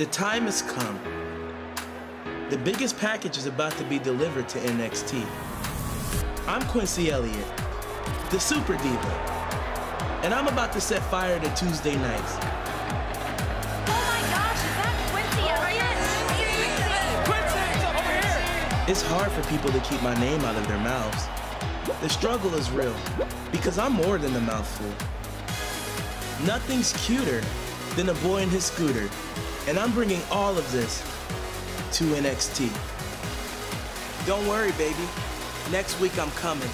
The time has come. The biggest package is about to be delivered to NXT. I'm Quincy Elliott, the Super Diva, and I'm about to set fire to Tuesday nights. Oh my gosh, is that Quincy Elliott? Quincy, over here! It's hard for people to keep my name out of their mouths. The struggle is real, because I'm more than a mouthful. Nothing's cuter than a boy and his scooter, and I'm bringing all of this to NXT. Don't worry, baby. Next week I'm coming.